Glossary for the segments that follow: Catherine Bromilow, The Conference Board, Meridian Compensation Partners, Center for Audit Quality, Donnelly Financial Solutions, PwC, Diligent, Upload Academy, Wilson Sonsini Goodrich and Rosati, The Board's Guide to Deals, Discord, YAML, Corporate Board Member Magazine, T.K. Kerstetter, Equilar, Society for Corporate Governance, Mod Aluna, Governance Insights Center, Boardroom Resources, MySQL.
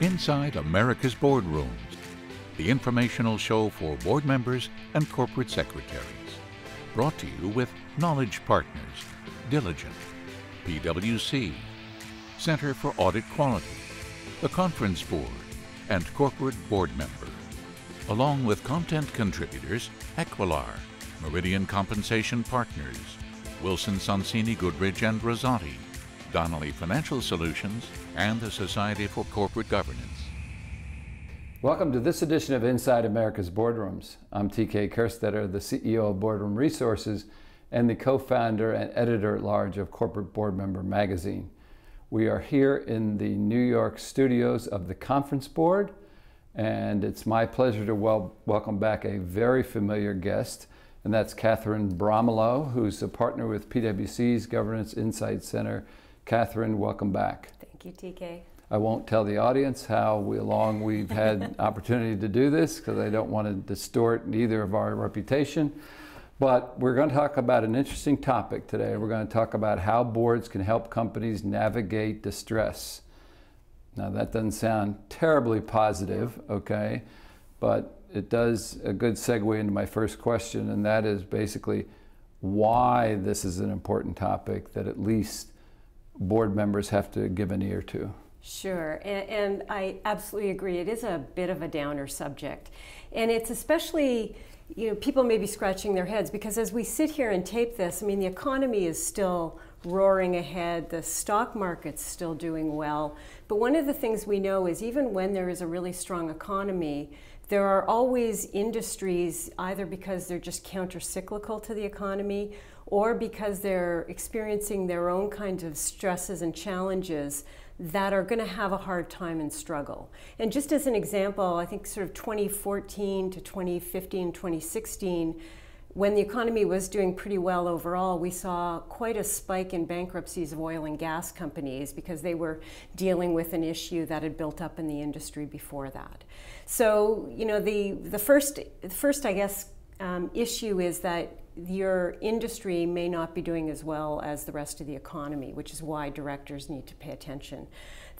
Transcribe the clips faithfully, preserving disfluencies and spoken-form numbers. Inside America's Boardrooms, the informational show for board members and corporate secretaries. Brought to you with Knowledge Partners, Diligent, PwC, Center for Audit Quality, The Conference Board, and Corporate Board Member. Along with content contributors, Equilar, Meridian Compensation Partners, Wilson Sonsini Goodrich and Rosati, Donnelly Financial Solutions, and the Society for Corporate Governance. Welcome to this edition of Inside America's Boardrooms. I'm T K Kerstetter, the C E O of Boardroom Resources and the co-founder and editor-at-large of Corporate Board Member Magazine. We are here in the New York studios of the Conference Board, and it's my pleasure to wel welcome back a very familiar guest, and that's Catherine Bromilow, who's a partner with PwC's Governance Insights Center. Catherine, welcome back. Thank you, T K. I won't tell the audience how we, long we've had opportunity to do this, because I don't want to distort neither of our reputation, but we're going to talk about an interesting topic today. We're going to talk about how boards can help companies navigate distress. Now, that doesn't sound terribly positive, okay, but it does a good segue into my first question, and that is basically why this is an important topic that at least board members have to give an ear to. Sure, and, and I absolutely agree. It is a bit of a downer subject, and it's especially, you know, people may be scratching their heads because as we sit here and tape this, I mean, the economy is still roaring ahead, the stock market's still doing well, but one of the things we know is even when there is a really strong economy, there are always industries, either because they're just counter-cyclical to the economy or because they're experiencing their own kinds of stresses and challenges, that are going to have a hard time and struggle. And just as an example, I think sort of twenty fourteen to twenty fifteen, twenty sixteen, when the economy was doing pretty well overall, we saw quite a spike in bankruptcies of oil and gas companies because they were dealing with an issue that had built up in the industry before that. So, you know, the, the first, the first, I guess, um, issue is that your industry may not be doing as well as the rest of the economy, which is why directors need to pay attention.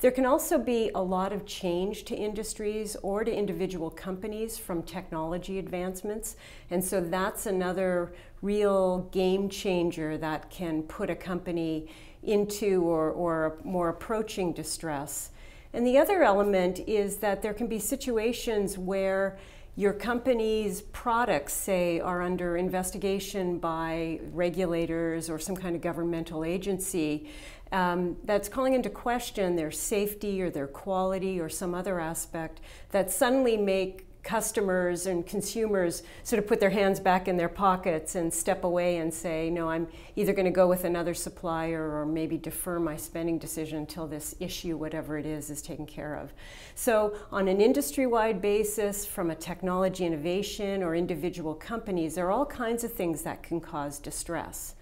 There can also be a lot of change to industries or to individual companies from technology advancements, and so that's another real game changer that can put a company into or, or more approaching distress. And the other element is that there can be situations where your company's products, say, are under investigation by regulators or some kind of governmental agency um, that's calling into question their safety or their quality or some other aspect that suddenly make customers and consumers sort of put their hands back in their pockets and step away and say, no, I'm either going to go with another supplier or maybe defer my spending decision until this issue, whatever it is, is taken care of. So on an industry-wide basis, from a technology innovation or individual companies, there are all kinds of things that can cause distress.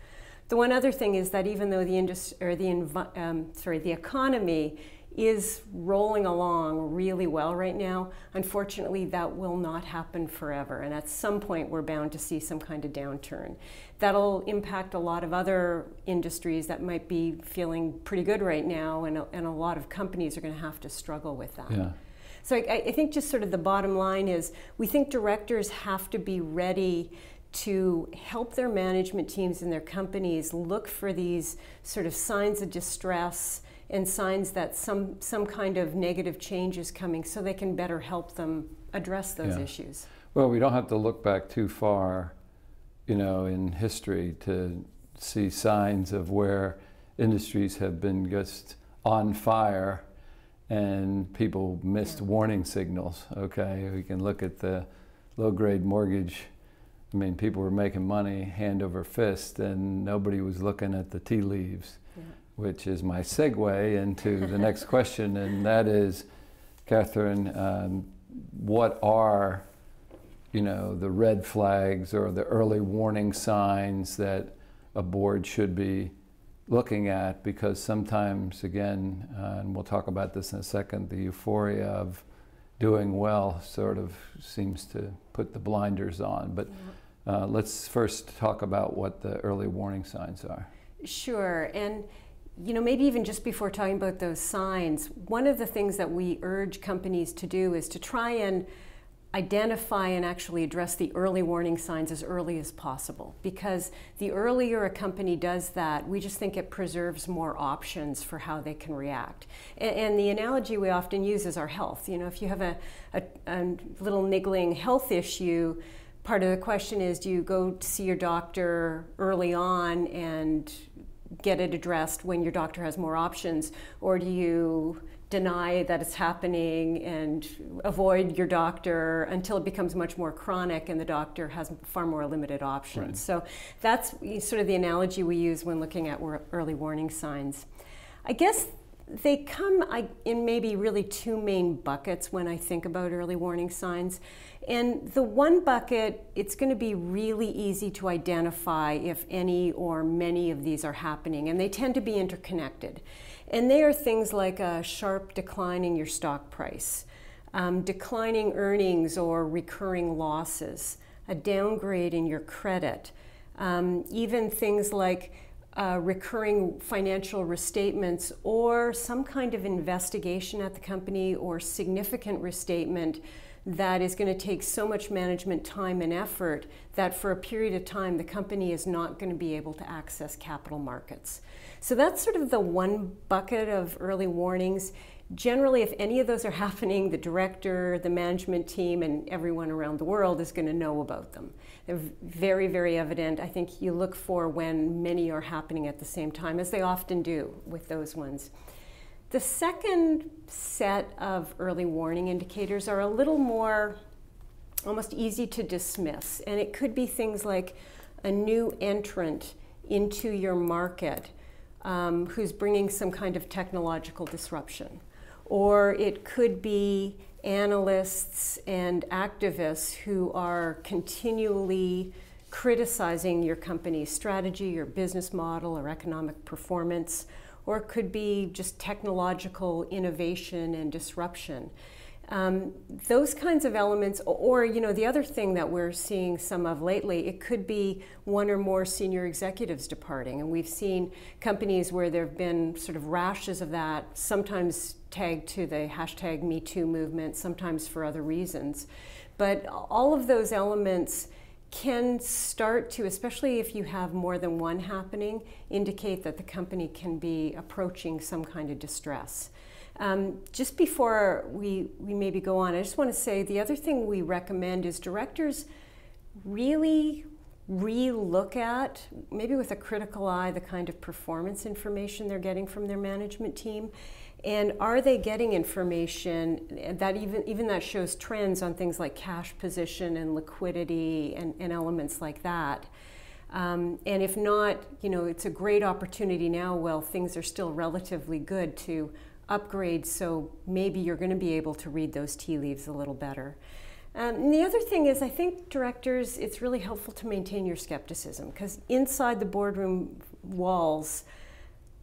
The one other thing is that even though the industry, or the env um, sorry, the economy is rolling along really well right now, unfortunately, that will not happen forever. And at some point, we're bound to see some kind of downturn. That'll impact a lot of other industries that might be feeling pretty good right now, and a, and a lot of companies are going to have to struggle with that. Yeah. So I, I think just sort of the bottom line is we think directors have to be ready to help their management teams and their companies look for these sort of signs of distress and signs that some, some kind of negative change is coming so they can better help them address those yeah. issues. Well, we don't have to look back too far, you know, in history to see signs of where industries have been just on fire and people missed yeah. warning signals, okay? We can look at the low-grade mortgage. I mean, people were making money hand over fist and nobody was looking at the tea leaves. Yeah. Which is my segue into the next question, and that is, Catherine, um, what are, you know, the red flags or the early warning signs that a board should be looking at? Because sometimes, again, uh, and we'll talk about this in a second, the euphoria of doing well sort of seems to put the blinders on. But uh, let's first talk about what the early warning signs are. Sure, and you know, maybe even just before talking about those signs, one of the things that we urge companies to do is to try and identify and actually address the early warning signs as early as possible, because the earlier a company does that, we just think it preserves more options for how they can react. And, and the analogy we often use is our health. You know, if you have a, a, a little niggling health issue, part of the question is, do you go to see your doctor early on and get it addressed when your doctor has more options, or do you deny that it's happening and avoid your doctor until it becomes much more chronic and the doctor has far more limited options? Right. So that's sort of the analogy we use when looking at early warning signs. I guess they come in maybe really two main buckets when I think about early warning signs. And the one bucket, it's going to be really easy to identify if any or many of these are happening, and they tend to be interconnected. And they are things like a sharp decline in your stock price, um, declining earnings or recurring losses, a downgrade in your credit, um, even things like Uh, recurring financial restatements or some kind of investigation at the company or significant restatement that is going to take so much management time and effort that for a period of time the company is not going to be able to access capital markets. So that's sort of the one bucket of early warnings. Generally, if any of those are happening, the director, the management team, and everyone around the world is going to know about them. They're very, very evident. I think you look for when many are happening at the same time, as they often do with those ones. The second set of early warning indicators are a little more almost easy to dismiss. And it could be things like a new entrant into your market um, who's bringing some kind of technological disruption. Or it could be analysts and activists who are continually criticizing your company's strategy, your business model, or economic performance. Or it could be just technological innovation and disruption. Um, those kinds of elements, or, you know, the other thing that we're seeing some of lately, it could be one or more senior executives departing. And we've seen companies where there have been sort of rashes of that, sometimes tagged to the hashtag Me Too movement, sometimes for other reasons. But all of those elements can start to, especially if you have more than one happening, indicate that the company can be approaching some kind of distress. Um, just before we, we maybe go on, I just want to say the other thing we recommend is directors really re-look at, maybe with a critical eye, the kind of performance information they're getting from their management team. And are they getting information that even, even that shows trends on things like cash position and liquidity and, and elements like that? Um, and if not, you know, it's a great opportunity now while things are still relatively good to upgrade, so maybe you're going to be able to read those tea leaves a little better. Um, and the other thing is, I think directors, it's really helpful to maintain your skepticism, because inside the boardroom walls,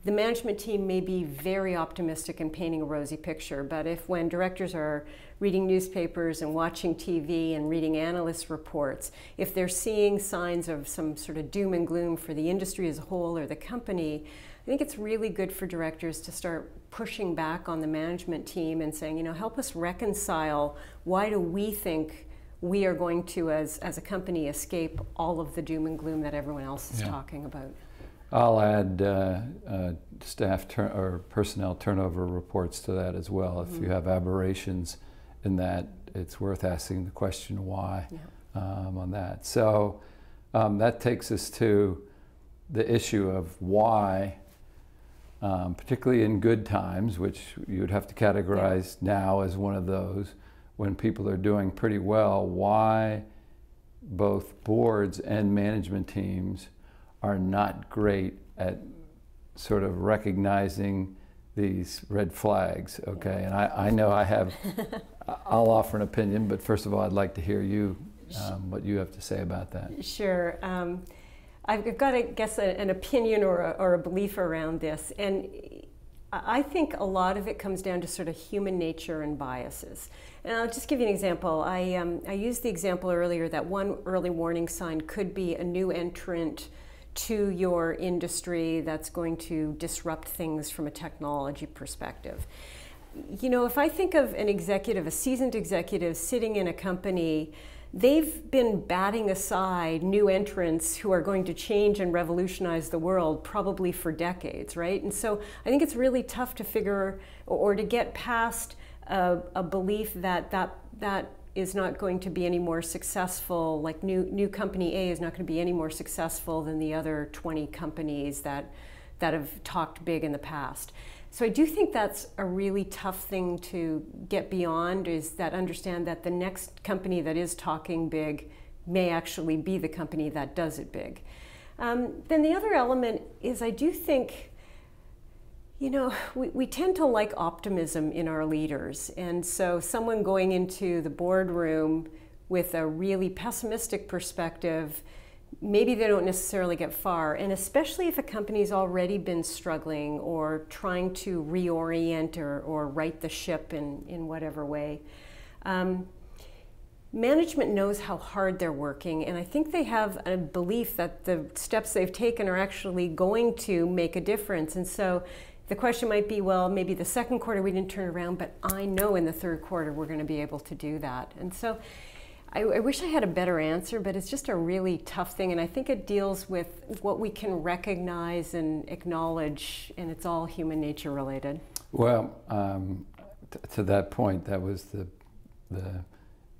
the management team may be very optimistic in painting a rosy picture, but if when directors are reading newspapers and watching T V and reading analyst reports, if they're seeing signs of some sort of doom and gloom for the industry as a whole or the company, I think it's really good for directors to start pushing back on the management team and saying, you know, help us reconcile, why do we think we are going to, as, as a company, escape all of the doom and gloom that everyone else is yeah. talking about? I'll add uh, uh, staff turn or personnel turnover reports to that as well. If mm-hmm. you have aberrations in that, it's worth asking the question why yeah. um, on that. So um, that takes us to the issue of why, um, particularly in good times, which you would have to categorize yeah. now as one of those, when people are doing pretty well, why both boards and management teams are not great at sort of recognizing these red flags, okay? And I, I know I have, I'll offer an opinion, but first of all, I'd like to hear you, um, what you have to say about that. Sure. Um, I've got, I guess, a, an opinion or a, or a belief around this. And I think a lot of it comes down to sort of human nature and biases. And I'll just give you an example. I, um, I used the example earlier that one early warning sign could be a new entrant to your industry that's going to disrupt things from a technology perspective. You know, if I think of an executive, a seasoned executive sitting in a company, they've been batting aside new entrants who are going to change and revolutionize the world probably for decades, right? And so I think it's really tough to figure or to get past a, a belief that that, that is not going to be any more successful, like new, new company A is not going to be any more successful than the other twenty companies that, that have talked big in the past. So I do think that's a really tough thing to get beyond, is that understand that the next company that is talking big may actually be the company that does it big. Um, then the other element is I do think, you know, we, we tend to like optimism in our leaders. And so someone going into the boardroom with a really pessimistic perspective, maybe they don't necessarily get far, and especially if a company's already been struggling or trying to reorient or, or right the ship in, in whatever way. Um, management knows how hard they're working, and I think they have a belief that the steps they've taken are actually going to make a difference. And so the question might be, well, maybe the second quarter we didn't turn around, but I know in the third quarter we're going to be able to do that. And so I, I wish I had a better answer, but it's just a really tough thing, and I think it deals with what we can recognize and acknowledge, and it's all human nature related. Well, um, to that point, that was the, the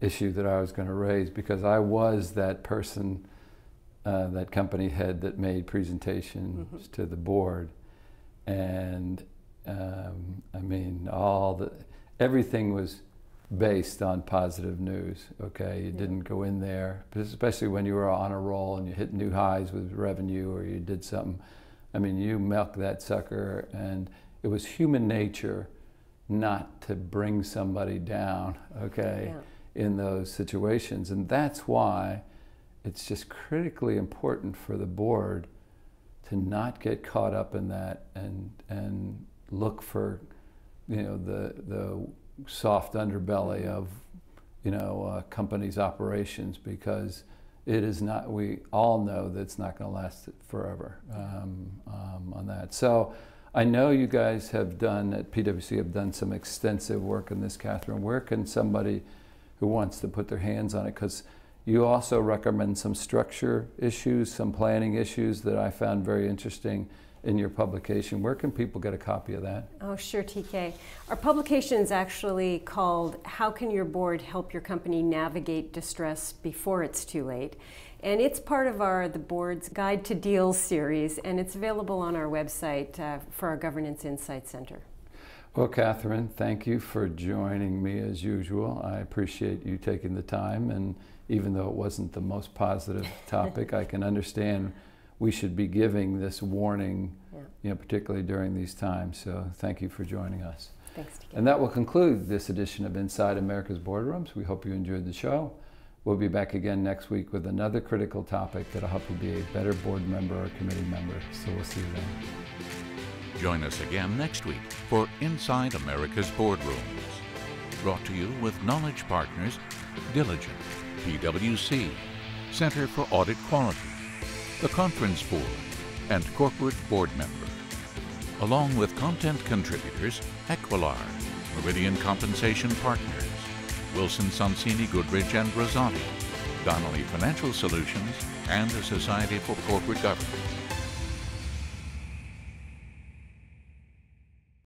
issue that I was going to raise, because I was that person, uh, that company head that made presentations mm-hmm. to the board, and um, I mean, all the, everything was based on positive news, okay? You yeah. didn't go in there, especially when you were on a roll and you hit new highs with revenue or you did something. I mean, you milked that sucker, and it was human nature not to bring somebody down, okay, yeah. in those situations. And that's why it's just critically important for the board to not get caught up in that and, and look for, you know, the, the soft underbelly of, you know, uh, companies' operations, because it is not, we all know that it's not going to last forever um, um, on that. So I know you guys have done, at PwC, have done some extensive work in this, Catherine. Where can somebody who wants to put their hands on it, because you also recommend some structure issues, some planning issues that I found very interesting in your publication. Where can people get a copy of that? Oh, sure, T K. Our publication is actually called How Can Your Board Help Your Company Navigate Distress Before It's Too Late? And it's part of our The Board's Guide to Deals series, and it's available on our website uh, for our Governance Insights Center. Well, Catherine, thank you for joining me as usual. I appreciate you taking the time, and even though it wasn't the most positive topic, I can understand we should be giving this warning, yeah. you know, particularly during these times. So thank you for joining us. Thanks, T K. And that will conclude this edition of Inside America's Boardrooms. We hope you enjoyed the show. We'll be back again next week with another critical topic that'll help you be a better board member or committee member. So we'll see you then. Join us again next week for Inside America's Boardrooms, brought to you with Knowledge Partners, Diligent, PwC, Center for Audit Quality, The Conference Board, and Corporate Board Member, along with content contributors Equilar, Meridian Compensation Partners, Wilson Sonsini Goodrich and Rosati, Donnelly Financial Solutions, and the Society for Corporate Governance.